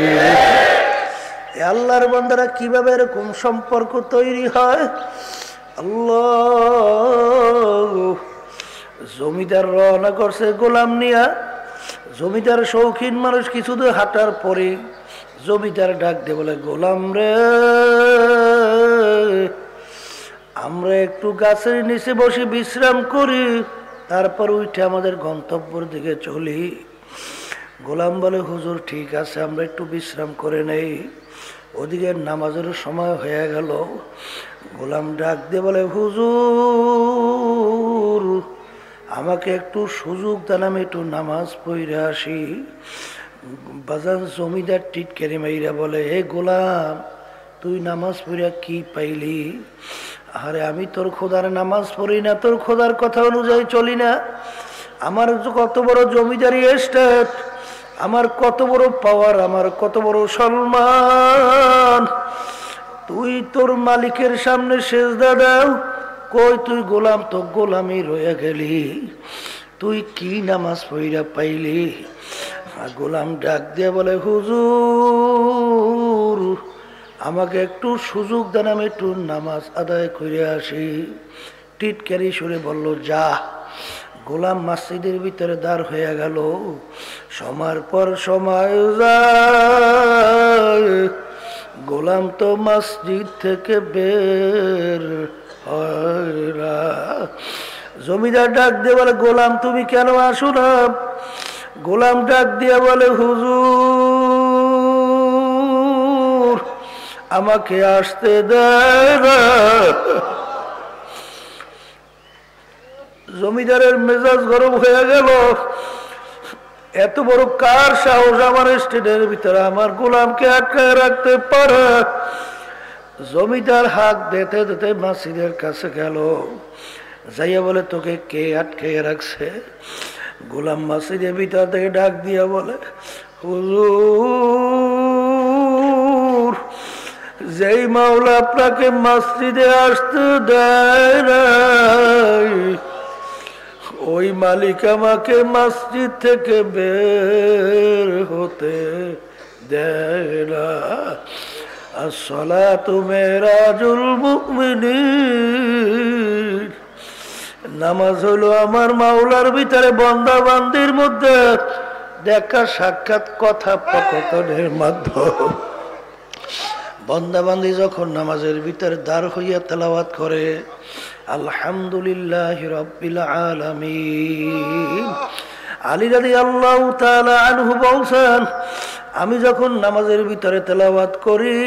আল্লাহর বান্দারা কিভাবে এরকম সম্পর্ক তৈরি হয়? আল্লাহ জমিদার রওনা করছে গোলাম নিয়া, জমিদার শৌখিন মানুষ কিছু দূর হাঁটার পরে জমিদার ডাক দিয়ে বলে, গোলাম রে আমরা একটু গাছের নিচে বসে বিশ্রাম করি তারপর উঠে আমাদের গন্তব্যের দিকে চলি। গোলাম বলে, হুজুর ঠিক আছে আমরা একটু বিশ্রাম করে নেই। ওদিকে নামাজের সময় হয়ে গেল। গোলাম ডাক দিয়ে বলে, হুজুর আমাকে একটু সুযোগ দেন আমি একটু নামাজ পড়ে আসি। বাজার জমিদার টিটকারি মাইরা বলে, হে গোলাম তুই নামাজ পড়ে কি পাইলি? আরে আমি তোর খোদার নামাজ পড়ি না, তোর খোদার কথা অনুযায়ী চলি না, আমার কত বড় জমিদারি এস্টেট, আমার কত বড় পাওয়ার, আমার কত বড় সম্মান, তুই তোর মালিকের সামনে সেজদা দাও, কই তুই গোলাম তো গোলামই রয়ে গেলি, তুই কি নামাজ পড়া পাইলি? গোলাম ডাক দিয়ে বলে, হুজুর আমাকে একটু সুযোগ দেন, আমি একটু নামাজ আদায় করে আসি। টিটকারি সুরে বলল, যা। গোলাম মসজিদের ভিতরে দাঁড় হয়ে গেল। সময়ের পর সময় যায়, গোলাম তো মসজিদ থেকে বের হয় না। জমিদার ডাক দিয়ে বলে, গোলাম তুমি কেন আসো না? গোলাম ডাক দিয়ে বলে, হুজুর আমাকে আসতে দেয় না। জমিদারের মেজাজ গরম হয়ে গেল, এত বড় কার সাহস আমার স্টেডের ভিতরে আমার গোলামকে আটকায় রাখতে পারে। জমিদার হাত দিতে দিতে মসজিদের কাছে গেল, যাইয়া বলে, তোকে কে আটকায় রাখছে? গোলাম মসজিদের ভিতর থেকে ডাক দিয়া বলে, হুজুর যেই মাওলা আপনাকে মসজিদে আসতে দেয় না, ওই মালিক আমাকে মসজিদ থেকে বের হতে দেয় না। আসসালাতু মিরাজুল মুমিনিন, নামাজ হলো আমার মাওলার ভিতরে বন্দা বান্দির মধ্যে দেখা সাক্ষাৎ কথোপকথনের মাধ্যম। বন্দা বান্দি যখন নামাজের ভিতরে দাঁড় হইয়া তেলাওয়াত করে, আলহামদুলিল্লাহি রাব্বিল আলামিন। আলী রাদিয়াল্লাহু তাআলা আনহু বলেন, আমি যখন নামাজের ভিতরে তেলাওয়াত করি,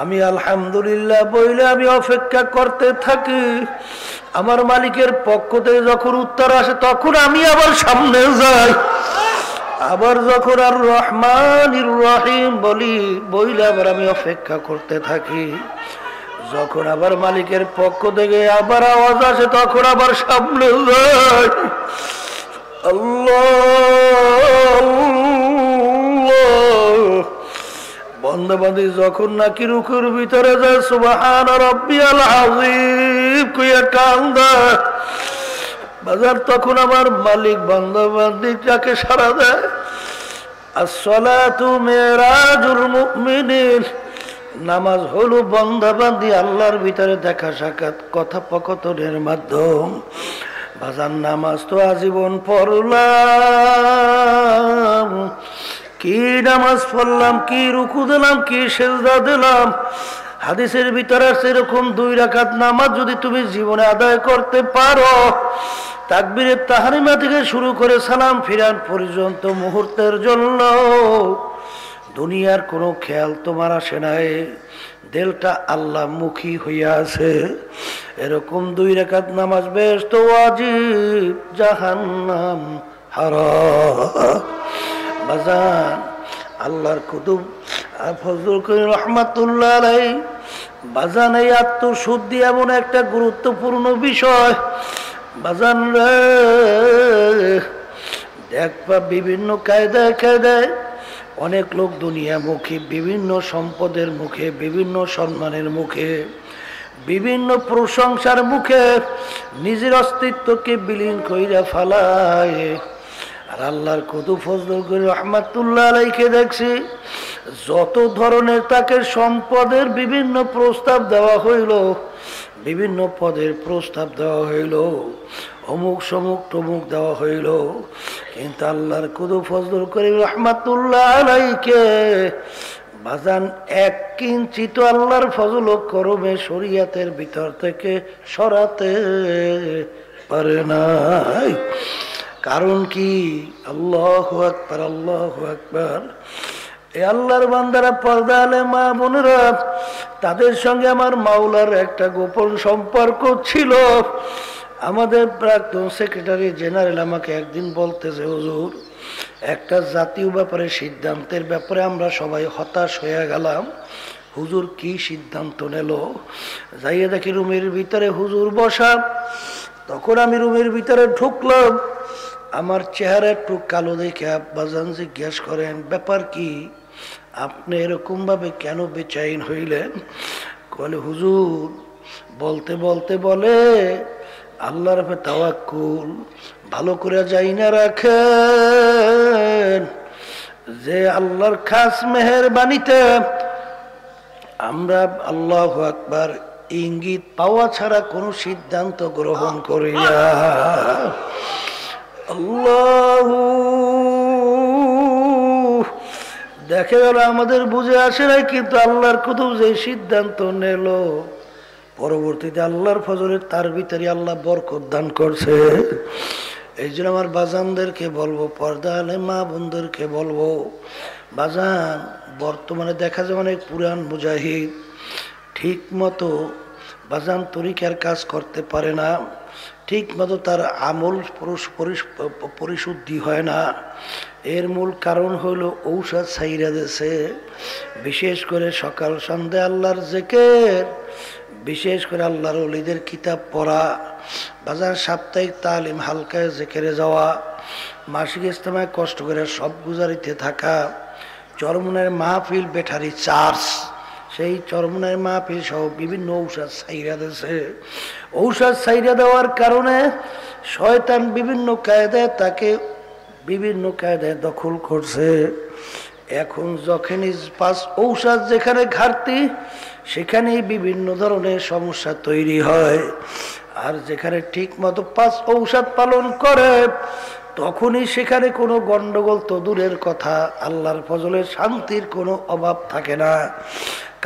আমি আলহামদুলিল্লাহ বলে আমি অপেক্ষা করতে থাকি। আমার মালিকের পক্ষ থেকে যখন উত্তর আসে, তখন আমি আবার সামনে যাই। আবার যখন আর রহমানির রহিম বলি বইলে আবার আমি অপেক্ষা করতে থাকি। যখন আবার মালিকের পক্ষ থেকে আবার আওয়াজ আসে, তখন আবার সামনে যাই। বন্ধবান্ধী যখন নাকি রুকুর ভিতরে যায়, সুবহান রাব্বিয়াল আযীম কইয়া কান্দা বাজার, তখন আমার মালিক বন্ধবান্ধী যাকে সারা দেয়। আসসালাতু মিরাজুল মুমিনিন, নামাজ হলো বন্দাবান্দি আল্লাহর ভিতরে দেখা সাক্ষাৎ কথোপকথনের মাধ্যম। বাজার নামাজ তো আজীবন পড়লাম, কি নামাজ পড়লাম, কি রুকু দিলাম, কি সেজদা দিলাম। হাদিসের ভিতরে সেরকম 2 রাকাত নামাজ যদি তুমি জীবনে আদায় করতে পারো, তাকবীরের তাহরিমা থেকে শুরু করে সালাম ফিরান পর্যন্ত মুহূর্তের জন্য দুনিয়ার কোনো খেয়াল তোমার আসে নাই, দিলটা আল্লাহমুখী হইয়া আছে। এরকম 2 রাকাত নামাজ বেশ তো ওয়াজিব, জাহান্নাম হারাম। বাজান আল্লাহর কুতুব ফজল করিম রহমাতুল্লাহ আলাইহি, বাজান এই আত্মশুদ্ধি এমন একটা গুরুত্বপূর্ণ বিষয়। বাজান রে, দেখবা বিভিন্ন কায়দায় কায়দায় অনেক লোক দুনিয়ামুখী, বিভিন্ন সম্পদের মুখে, বিভিন্ন সম্মানের মুখে, বিভিন্ন প্রশংসার মুখে নিজের অস্তিত্বকে বিলীন কইরা ফালায়। আর আল্লাহর কুতুব ফজলুল করিম রহমাতুল্লাহ আলাইহিকে দেখছি, যত ধরনের তাকে সম্পদের বিভিন্ন প্রস্তাব দেওয়া হইল, বিভিন্ন পদের প্রস্তাব দেওয়া হইল, অমুক সমুক টমুক দেওয়া হইল, কিন্তু আল্লাহর কুতুব ফজলুল করিম রহমাতুল্লাহ আলাইহিকে বাজান এক কিঞ্চিত আল্লাহর ফজল ও করমে শরীয়তের ভিতর থেকে সরাতে পারে নাই। কারণ কি? আল্লাহু আকবার, আল্লাহু আকবার। এ আল্লাহর বান্দারা, পর্দালে মা বোনেরা, তাদের সঙ্গে আমার মাওলার একটা গোপন সম্পর্ক ছিল। আমাদের প্রাক্তন সেক্রেটারি জেনারেল আমাকে একদিন বলতেছে, হুজুর একটা জাতীয় ব্যাপারে সিদ্ধান্তের ব্যাপারে আমরা সবাই হতাশ হয়ে গেলাম, হুজুর কি সিদ্ধান্ত নিল? যাইয়া দেখি রুমের ভিতরে হুজুর বসা। তখন আমি রুমের ভিতরে ঢুকলাম, আমার চেহারা একটু কালো দেখে আব্বাজান জিজ্ঞেস করেন, ব্যাপার কি? আপনি এরকমভাবে কেন বেচাইন হইলেন? বলে, হুজুর বলতে বলতে বলে, আল্লাহর উপর তাওয়াক্কুল ভালো করে যাই না রাখেন, जे आल्लाहर खास मेहरबानीते आमरा आल्लाहु आकबार इंगित पावा छाड़ा कोनो सिद्धांत ग्रहण करि ना। आल्लाहु देखे गलो आमादेर बुझे आसे ना किन्तु आल्लाहर कुदरत जे सिद्धांत निलो परवर्तीते आल्लाहर फजलेर तार भितरे आल्लाह बरकत दान करछे। एइजন্য আমার বাজানদেরকে বলবো, পর্দা আলে মা বোনদেরকে বলবো, বাজান বর্তমানে দেখা যায় অনেক পুরান মুজাহিদ ঠিক মতো বাজান তরিকার কাজ করতে পারে না, ঠিক মতো তার আমল পরিশুদ্ধি হয় না। এর মূল কারণ হলো ঔষধ ছাইরা দেশে, বিশেষ করে সকাল সন্ধ্যা আল্লাহর জিকির, বিশেষ করে আল্লাহর ওলিদের কিতাব পড়া, বাজার সাপ্তাহিক তালিম হালকায় জিকিরে যাওয়া, মাসিক ইস্তেমায় কষ্ট করে সব গুজারিতে থাকা, চরমনের মাহফিল বেঠারি চার্চ, সেই চরমনের মাহফিল সহ বিভিন্ন ঔষধ ছাইরা দেশে। ঔষধ ছাইরা দেওয়ার কারণে শয়তান বিভিন্ন কায়দায় তাকে বিভিন্ন কায়দায় দখল করছে। এখন যখনই পাঁচ ঔষধ যেখানে ঘাটতি সেখানেই বিভিন্ন ধরনের সমস্যা তৈরি হয়, আর যেখানে ঠিক মতো পাঁচ ঔষধ পালন করে তখনই সেখানে কোনো গন্ডগোল তো দূরের কথা, আল্লাহর ফজলে শান্তির কোনো অভাব থাকে না।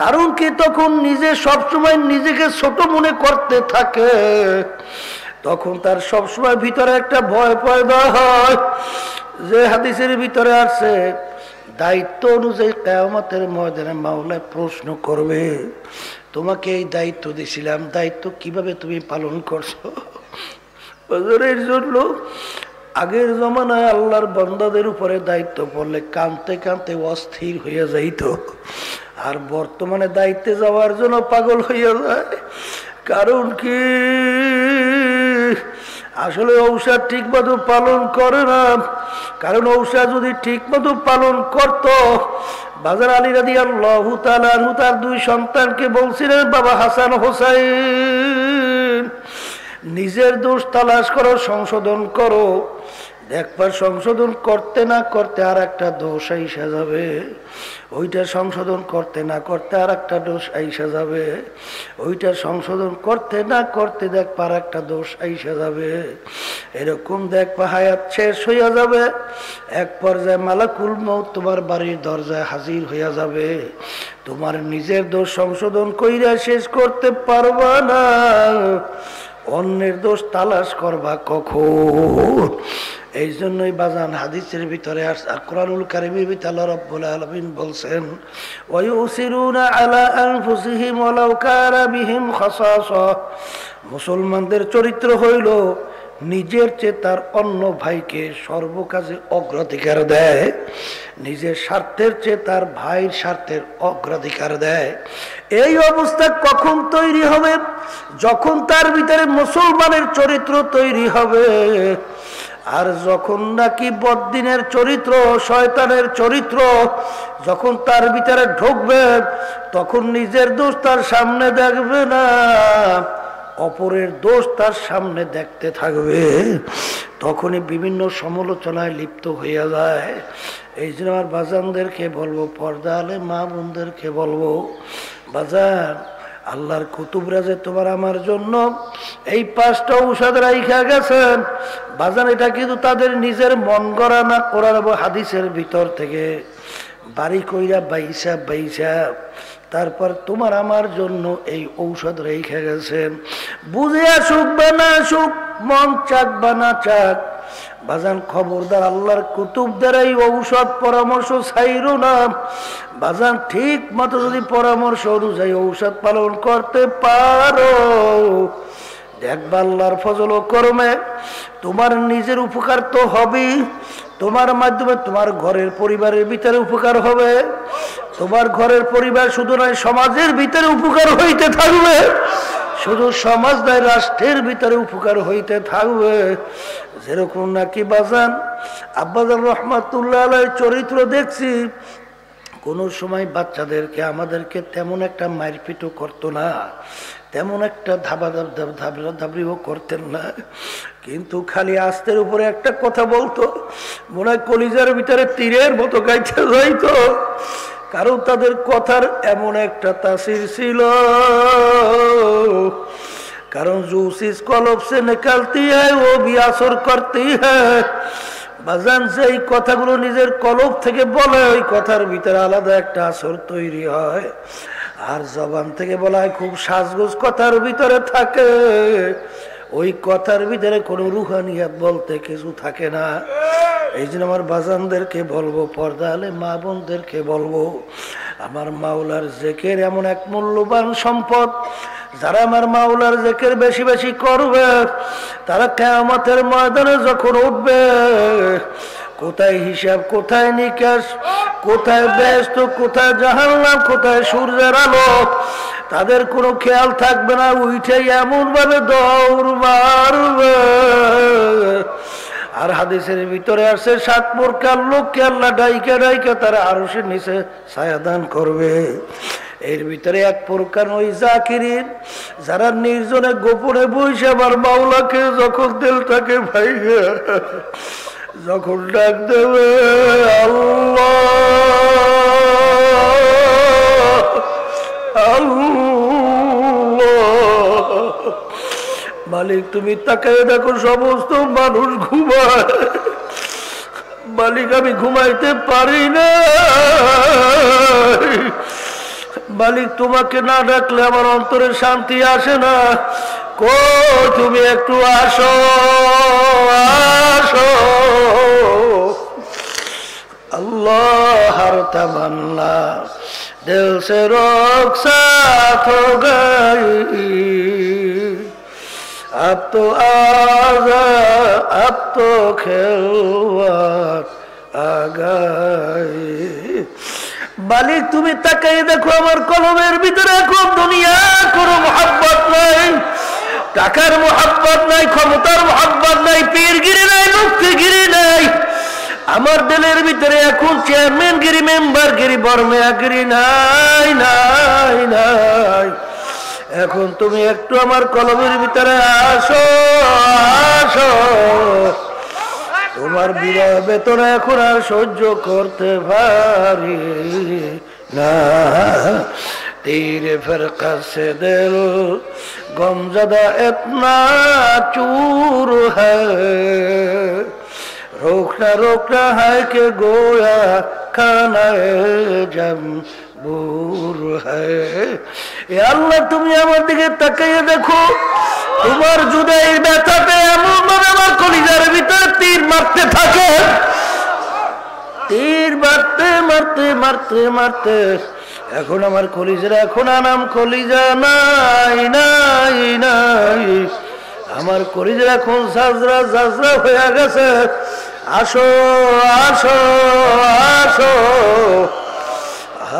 কারণ কি, তখন নিজে সবসময় নিজেকে ছোট মনে করতে থাকে, তখন তার সবসময় ভিতরে একটা ভয় পয়দা হয়। যে হাদিসের ভিতরে আছে, দায়িত্ব অনুযায়ী কিয়ামতের ময়দানে মাওলা প্রশ্ন করবে, তোমাকে এই দায়িত্ব দিয়েছিলাম, দায়িত্ব কিভাবে তুমি পালন করছো? বজরের জন্য আগের জমানায় আল্লাহর বান্দাদের উপরে দায়িত্ব পড়লে কাঁদতে কাঁদতে অস্থির হইয়া যাইত, আর বর্তমানে দায়িত্বে যাওয়ার জন্য পাগল হইয়া যায়। কারণ কি, আসলে ঔষধ ঠিক মতো পালন করে না। কারণ ঔষধ যদি ঠিক মতো পালন করত, বাজার আলী রাদিয়াল্লাহু তাআলা আনহু তার দুই সন্তানকে বলছিলেন, বাবা হাসান হোসাইন নিজের দোষ তালাশ করো, সংশোধন করো, একবার সংশোধন করতে না করতে আর একটা দোষ আইসা যাবে, ওইটা সংশোধন করতে না করতে আর একটা দোষ আইসা যাবে, ওইটা সংশোধন করতে না করতে দেখবা আর একটা দোষ আইসা যাবে, এরকম দেখবা হায়াত শেষ হইয়া যাবে। এক পর্যায়ে মালাকুল মউত তোমার বাড়ির দরজায় হাজির হইয়া যাবে, তোমার নিজের দোষ সংশোধন কইরা শেষ করতে পারবা না, অন্যের দোষ তালাশ করবা কখন? এই জন্যই বাজান হাদিসের ভিতরে আর কোরআনুল কারীমের ভিতরে আল্লাহ রাব্বুল আলামিন বলছেন, ওয়ায়ুসিরুনা আলা আনফুসিহিম ওয়ালাউ কানা বিহিম খাসাসা, মুসলমানদের চরিত্র হইল নিজের চেয়ে তার অন্য ভাইকে সর্বকাজে অগ্রাধিকার দেয়, নিজের স্বার্থের চেয়ে তার ভাইয়ের স্বার্থের অগ্রাধিকার দেয়। এই অবস্থা কখন তৈরি হবে? যখন তার ভিতরে মুসলমানের চরিত্র তৈরি হবে। আর যখন নাকি বদ্দিনের চরিত্র, শয়তানের চরিত্র যখন তার ভিতরে ঢুকবে, তখন নিজের দোষ তার সামনে দেখবে না, অপরের দোষ তার সামনে দেখতে থাকবে, তখনই বিভিন্ন সমালোচনায় লিপ্ত হইয়া যায়। এই জন্য আমার বাজানদেরকে বলবো, পর্দা আলে মা বোনদেরকে বলবো, বাজান আল্লাহর কুতুবরা যে তোমার আমার জন্য এই পাঁচটা ঔষধ রাইখা গেছেন, বাজান এটা কিন্তু তাদের নিজের মন গড়া না, কোরআন ও হাদিসের ভিতর থেকে বাড়ি কইরা বাইসা বাইসা তারপর তোমার আমার জন্য এই ঔষধ রেখে গেছেন। বুঝে আসুক বা না আসুক, মন চাক বা না চাক, বাজান খবরদার আল্লাহর কুতুবদের এই ঔষধ পরামর্শ ছাইরো না। বাজান ঠিক মতো যদি পরামর্শ অনুযায়ী ঔষধ পালন করতে পারো, দেখবা আল্লাহর ফজল ও করমে তোমার নিজের উপকার তো হবেই, তোমার মাধ্যমে তোমার ঘরের পরিবারের ভিতরে উপকার হবে, তোমার ঘরের পরিবার শুধু নয় সমাজের ভিতরে উপকার হইতে থাকবে, শুধু সমাজ নয় রাষ্ট্রের ভিতরে উপকার হইতে থাকবে। যেরকম নাকি বাজান আব্বাজান রহমাতুল্লাহ আলাইহির চরিত্র দেখছি, कोनो समय बाच्चादेरके आमादेरके तेमन एकटा मारपिटो करतो ना, तेमन एकटा धाबड़ाधाबड़िओ करतेन ना, किन्तु खाली आस्तेर उपरे एकटा कथा बोलतो, मोने कलिजार भितरे तीरेर मतो गाइते जाइतो, कारण तादेर कथार एमन एकटा तासीर छिलो। कारण जो इस कलब से निकलती है वो भी असर करती है। बाजान से कथागुलो निजेर कलब थेके बोले ओई कथार भितरे आलादा एकटा असर तैरी हय, आर जबान थेके बोला हय खूब साजगोज कथार भितरे थाके, ओई कथार भितरे कोनो रूहानियत बोलते किछु थाके ना। एइजन्य आमार बाजानदेरके बोलबो, पर्दाले मा बोनदेरके बोलबो, आमार माওলার जिकिर एमन एक मूल्यवान सम्पद, যারা আমার মাওলার জিকির বেশি বেশি করবে তারা কিয়ামতের ময়দানে যখন উঠবে কোথায় হিসাব, কোথায় নিকাশ, কোথায় বেহেশত, কোথায় জাহান্নাম, কোথায় সূর্যের আলো, তাদের কোনো খেয়াল থাকবে না। উঠে এমন ভাবে দৌড় মারবে। আর হাদিসের ভিতরে আছে সাত প্রকার লোককে আল্লাহ ডাইকা ডাইকা তারা আরশের নিচে ছায়াদান করবে। एर भीतरे एक प्रकार ओई जाकिरीन, जारा निर्जने गोपने बसे आमार माওলাকে যখন দিলটাকে ভাইয়া যখন ডাক দেবে আল্লাহ আল্লাহ মালিক তুমি তাকায় দেখো সমস্ত মানুষ ঘুমায়, মালিক আমি ঘুমাইতে পারি না, मालिक तुम्हें ना डाकले आमार अंतरे शांति आसे ना, कोई तुम एक आसो आसो अल्लाह हर तमन्ना दिल से रुखसात हो गई, अब तो आजा अब तो खिलवाड़ आ गई। मालिक तुम तक देखो आमार कलमेर भितरे कोन दुनिया कोनो मोहब्बत नाई, टाकार मोहब्बत नाई, क्षमतार मोहब्बत नाई, पीरगिरी नाई, मुक्तिगिरी नाई, आमार दिलेर भितरे एखन चेयरमैनगिरी, मेम्बारगिरी, बरमेयागिरी नाई नाई नाई। एखन तुम एकटु आमार कलमेर भितरे आसो आसो, तुम्हार बिरह बेतना एखन आर सह्य करते पारी ना, तीर फरका से दिल गमजदा इतना चूर है, रोकना रोकना है कि गोया खाना जम बूर है। ये अल्लाह तुम आमार दिके तकिये देखो, तुम्हार जुदाई बेताते एमन भावे आमार कलिजार भितरे तीर मारते थाके, तीर मारते मारते मारते मारते एखन आमार कलिजार एखन नाम कलिजा नाई नाई नाई, आमार कलिजार एखन ঝাঁঝরা ঝাঁঝরা হয়ে গেছে। আসো আসো আসো,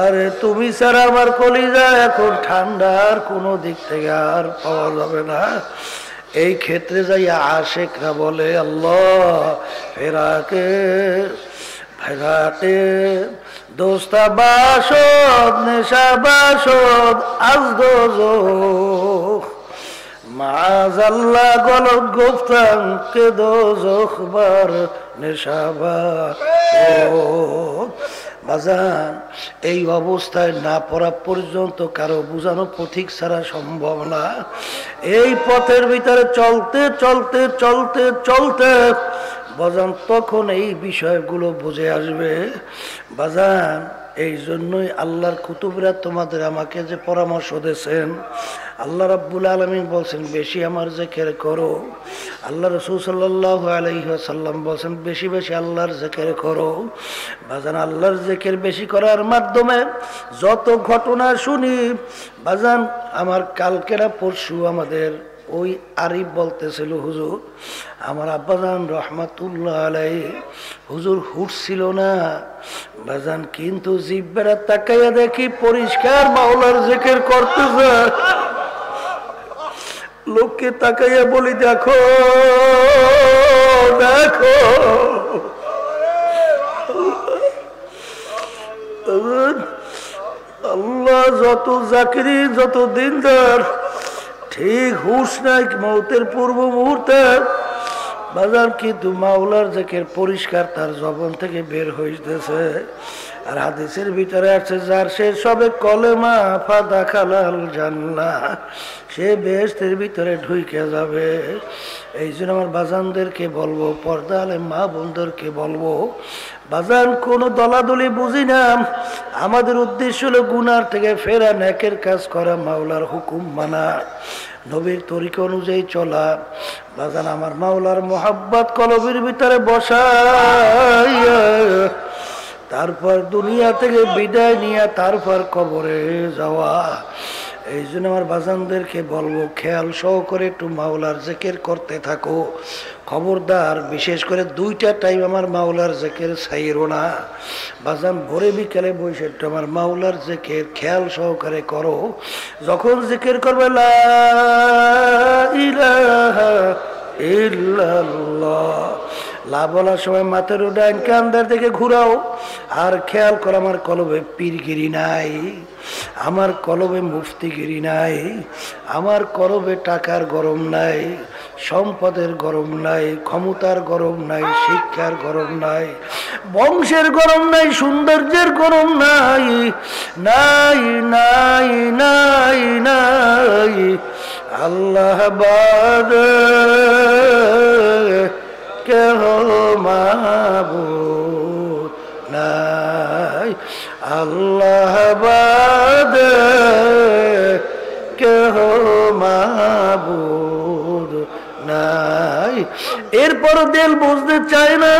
अरे तुम्हें सारा आमार कलिजा एखन ठांडार कोनो दिक थेके आर पावा जाबे ना। एई क्षेत्रे जाइया आशिकरा बोले अल्लाह फिराके फिराके दोस्ता बाशोद नेशा बाशोद आज दोजोख माज़ाल्लाह गलत गुफ्तां के दोजोख बार नेशा बाशोद। बाजान एई अवस्थाय ना पड़ा पर्यन्त कारो बोझानो पथिक छाड़ा सम्भव ना। एई पथेर भितरे चलते चलते चलते चलते बाजान तखन एई विषयगुलो बुझे आसबे। बाजान एई जन्यई आल्लाहर कुतुबरा तोमादेर आमाके जे परामर्श दिয়েছেন, আল্লাহ রাব্বুল আলামিন বলেন বেশি আমার জিকির করো। আল্লাহ রাসূল সাল্লাল্লাহু আলাইহি ওয়াসাল্লাম বলেন বেশি বেশি আল্লাহর জিকির করো। বাজান আল্লাহর জিকির বেশি করার মাধ্যমে যত ঘটনা শুনি, বাজান আমার কালকে না পরশু আমাদের ওই আরিফ বলতেছিল, হুজুর আমার আব্বাজান রহমাতুল্লাহ আলাইহি হুজুর হুটছিল না বাজান, কিন্তু জিব্বারা তাকায়া দেখি পরিষ্কার মাওলার জিকির করতেছে। लोके तकाइया बोली देखो देखो अल्लाह যত জাকিরি যত দিনদার ঠিক হুঁশ নাই মওতের পূর্ব মুহূর্তে বাজার কিন্তু মাওলার জিকির পরিষ্কার তার জবান থেকে বের হইতেছে। আর হাদিসের ভিতরে আছে যার শেষ হবে কলেমা ফাদা খালাল জান্নাহ, সে বেহেশতের ভিতরে ঢুকে যাবে। এই জন্য আমার বাজানদেরকে বলবো, পর্দা আলে মা বোনদেরকে বলবো, বাজান কোনো দলাদলি বুঝি না, আমাদের উদ্দেশ্য হলো গুনার থেকে ফেরা, নেকের কাজ করা, মাওলার হুকুম মানা, নবীর তরিকা অনুযায়ী চলা। বাজান আমার মাওলার মোহাব্বত কলবের ভিতরে বসায় তারপর দুনিয়া থেকে বিদায় নিয়ে তারপর কবরে যাওয়া। এই জন্য আমার বাজানদেরকে বলবো খেয়াল সহকারে একটু মাওলার জিকির করতে থাকো। খবরদার, বিশেষ করে দুইটা টাইম আমার মাওলার জিকির ছাইরো না। বাজান ভোরে বিকালে বসে একটু আমার মাওলার জিকির খেয়াল সহকারে করো। যখন জিকির করবে লা ইলাহা ইল্লাল্লাহ লা বলার সময় মাথার ডান কান্দার থেকে ঘুরাও। আর খেয়াল করো আমার কলবে পীরগিরি নাই, আমার কলবে মুফতিগিরি নাই, আমার কলবে টাকার গরম নাই, সম্পদের গরম নাই, ক্ষমতার গরম নাই, শিক্ষার গরম নাই, বংশের গরম নাই, সৌন্দর্যের গরম নাই, নাই নাই নাই নাই। আল্লাহ বাদে কেহ মাবুদ নাই, আল্লাহ বাদে কেহ মাবুদ নাই। এরপর দিল বুঝতে চায় না,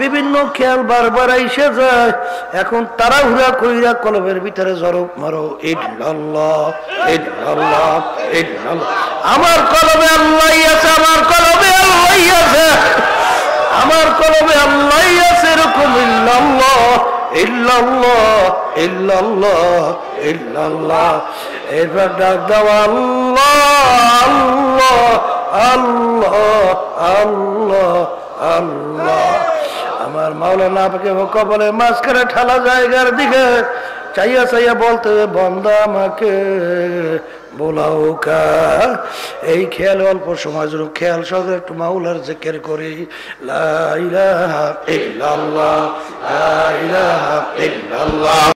বিভিন্ন খেয়াল বারবার এসে যায়। এখন তাড়াহুড়া কইরা কলবের ভিতরে জরব মারো ইল্লাল্লাহ ইল্লাল্লাহ ইল্লাল্লাহ। আমার কলবে আল্লাহই আছে, আমার কলবে আল্লাহই আছে, আমার কলবে আল্লাহই আছে, এরকম ইল্লাল্লাহ ইল্লাল্লাহ ইল্লাল্লাহ ইল্লাল্লাহ। এবার ডাক দাও আল্লাহ আল্লাহ আল্লাহ আল্লাহ আল্লাহ। আমার মাওলানা আপনাকে হোক বলে মাঝখানে ঠালা জায়গার দিকে চাইয়া চাইয়া বলতে বন্দা আমাকে বোলাও কা। এই খেয়াল অল্প সময় জন্য খেয়াল সঙ্গে একটু মাওলার জিকির করি। লা ইলাহা ইল্লাল্লাহ লা ইলাহা ইল্লাল্লাহ।